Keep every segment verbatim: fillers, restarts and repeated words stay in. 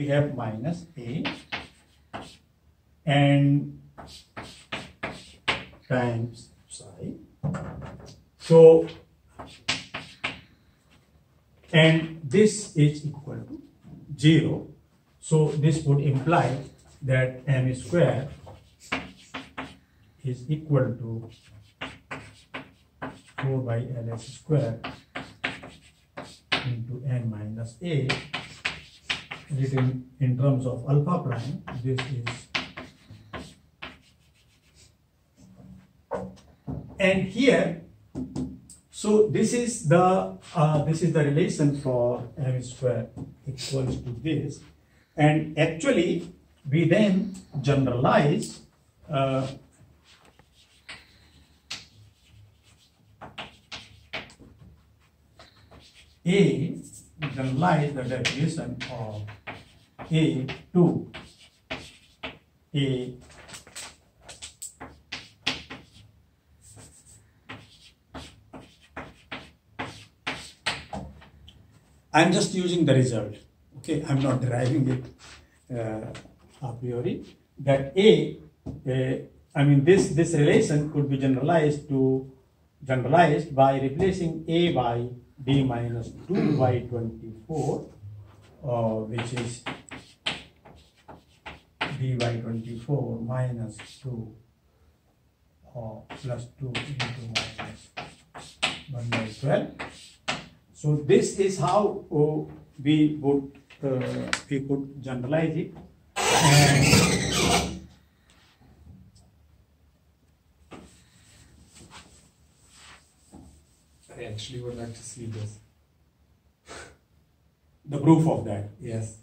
we have minus a and times psi. So, and this is equal to zero. So this would imply that m square is equal to four by L S square into n minus a, written in terms of alpha prime. This is, and here, so this is the uh, this is the relation for m square equals to this, and actually we then generalize uh, a generalize the definition of a to a I'm just using the result, okay, I'm not deriving it uh, a priori, that a, a I mean this this relation could be generalized to generalized by replacing a by d minus two by twenty-four, uh, which is d by twenty-four minus two uh, plus two into minus one by twelve. So this is how oh, we would uh, we could generalize it. And I actually would like to see this. The proof of that. Yes.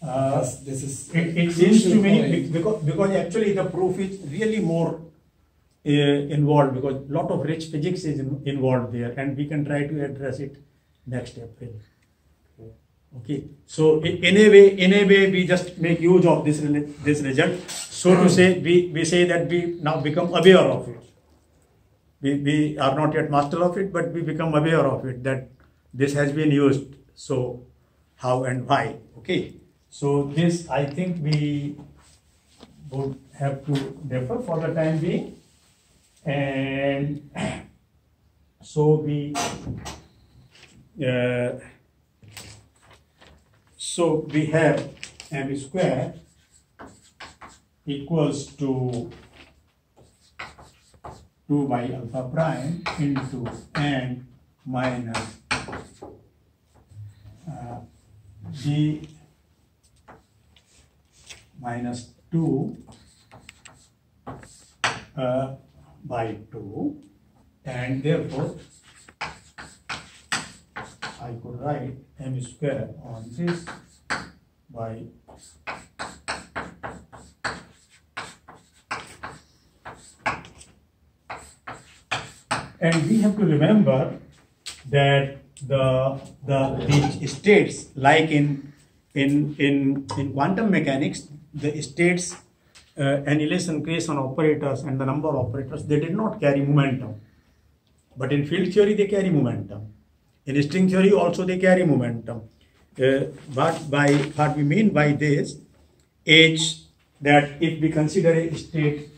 Uh, yes this is. It, it seems to me because because actually the proof is really more uh, involved, because a lot of rich physics is in, involved there, and we can try to address it next April. Okay. Okay. So in, in a way, in a way, we just make use of this this result. So to say, we we say that we now become aware of it. We, we are not yet master of it, but we become aware of it, that this has been used, so how and why, okay. So this I think we would have to defer for the time being, and so we, uh, so we have m square equals to two by alpha prime into n minus uh, d minus two uh, by two, and therefore I could write m square on this by and we have to remember that the the these states, like in in in in quantum mechanics, the states, uh, annihilation, creation operators, and the number operators, they did not carry momentum. But in field theory, they carry momentum. In string theory, also they carry momentum. Uh, but by what we mean by this is that if we consider a state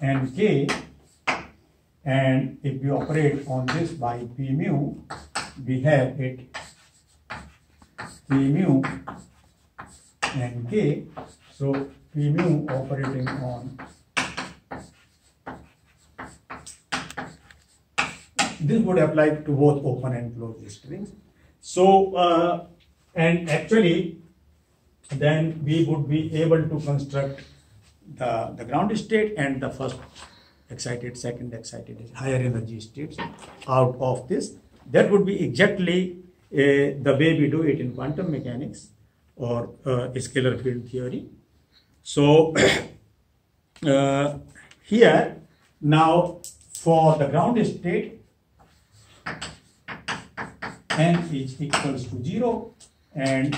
and k, and if we operate on this by p mu, we have it p mu and k. So p mu operating on this would apply to both open and closed strings. So uh, and actually then we would be able to construct the the ground state and the first excited, second excited, higher energy states out of this. That would be exactly uh, the way we do it in quantum mechanics or uh, scalar field theory. So uh, here now for the ground state, n is equals to zero, and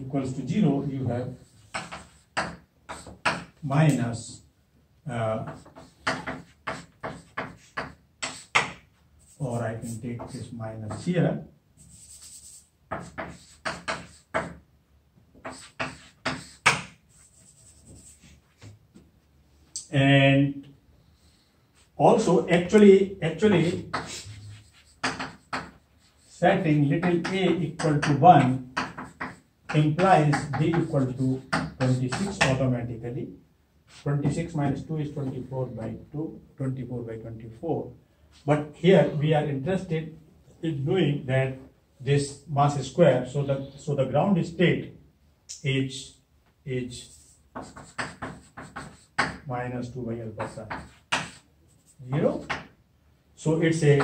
equals to zero, you have minus uh, or I can take this minus here. And also actually actually setting little a equal to one implies d equal to twenty-six automatically. twenty-six minus two is twenty-four by two, twenty-four by twenty-four. But here we are interested in doing that this mass is square, so the so the ground state is is minus two by alpha psi zero. So it's a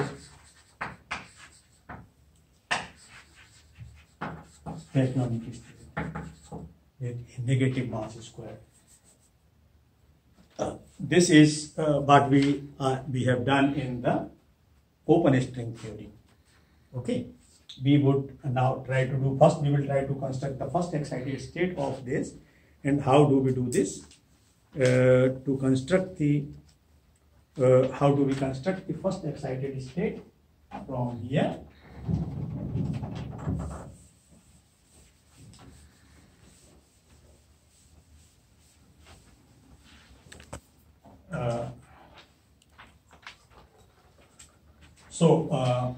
tectonic state with negative mass square. Uh, this is uh, what we uh, we have done in the open string theory. Okay, we would now try to do first. We will try to construct the first excited state of this, and how do we do this? Uh, to construct the uh, how do we construct the first excited state from here? Uh, so uh,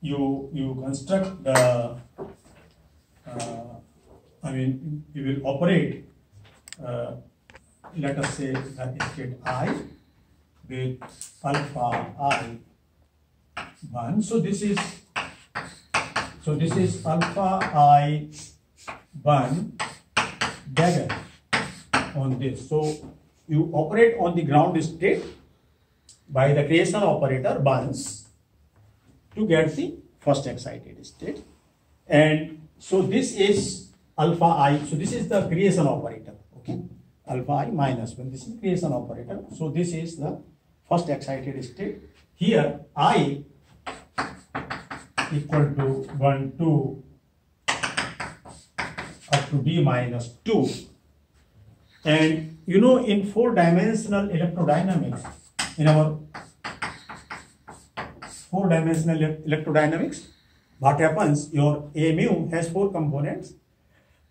you you construct the uh, I mean you will operate. Uh, Let us say that state I with alpha I one. So this is so this is alpha I one dagger on this. So you operate on the ground state by the creation operator once to get the first excited state. And so this is alpha I. So this is the creation operator. Okay. Alpha I minus one. This is creation operator. So this is the first excited state. Here I equal to one, two up to d minus two. And you know, in four-dimensional electrodynamics, in our four-dimensional electrodynamics, what happens? Your A mu has four components,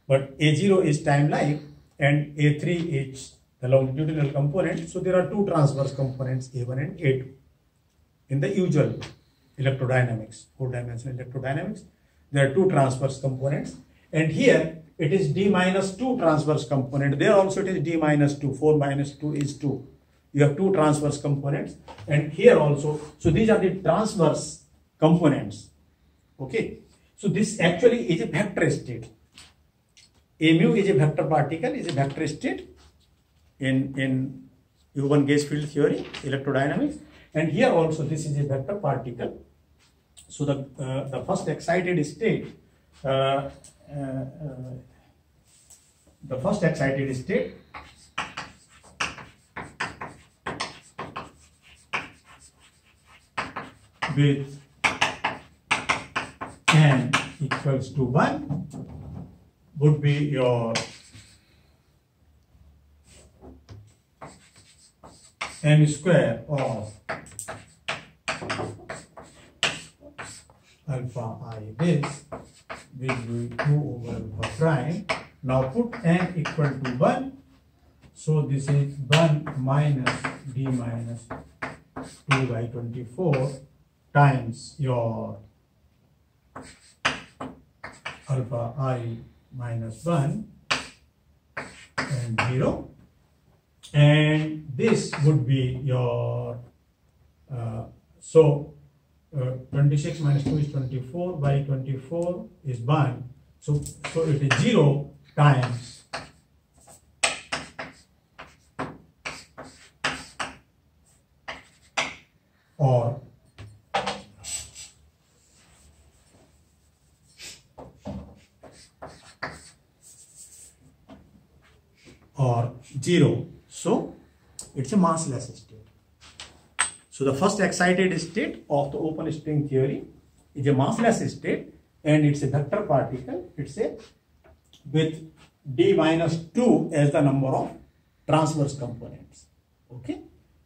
but A zero is time-like, and A three is the longitudinal component. So there are two transverse components, A one and A two, in the usual electrodynamics, four-dimensional electrodynamics. There are two transverse components, and here it is d minus two transverse component. There also it is d minus two. four minus two is two. You have two transverse components, and here also. So these are the transverse components. Okay. So this actually is a vector state. A mu is a vector particle, is a vector state in, in Hugon gauge field theory, electrodynamics, and here also this is a vector particle. So the, uh, the first excited state, uh, uh, uh, the first excited state with n equals to one. Would be your n square of alpha I this will be two over alpha prime. Now put n equal to one. So this is one minus d minus two by twenty-four times your alpha I minus one and zero, and this would be your uh, so uh, twenty-six minus two is twenty-four by twenty-four is one, so so it is zero times or or zero. So it's a massless state. So the first excited state of the open string theory is a massless state, and it's a vector particle. It's a with d minus two as the number of transverse components. Okay,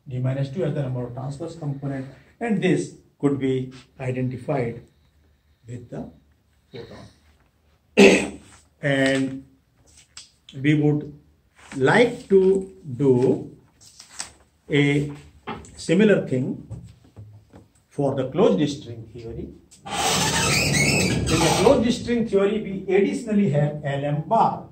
d minus two as the number of transverse components, and this could be identified with the photon. And we would like to do a similar thing for the closed string theory. In the closed string theory, we additionally have L M bar.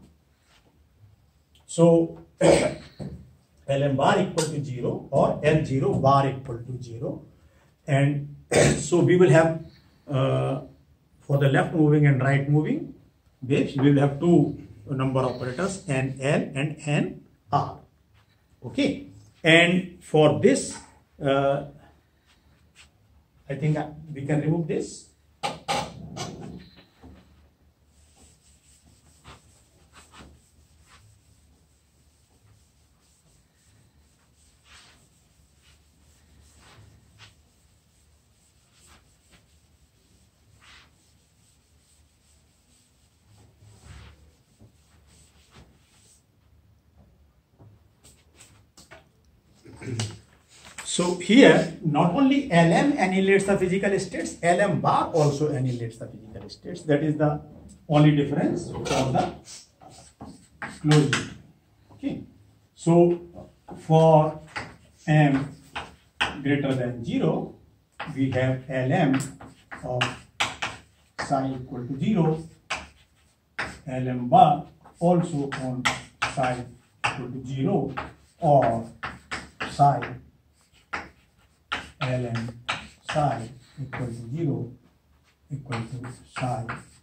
So L M bar equal to zero or L zero bar equal to zero. And so we will have uh, for the left moving and right moving waves, we will have two number operators, N L and N R. Okay. And for this, uh, I think we can remove this. So here, not only L M annihilates the physical states, L M bar also annihilates the physical states. That is the only difference from the closed. Okay. So for M greater than zero, we have L M of psi equal to zero, L M bar also on psi equal to zero or psi Ln psi equal to zero equal to psi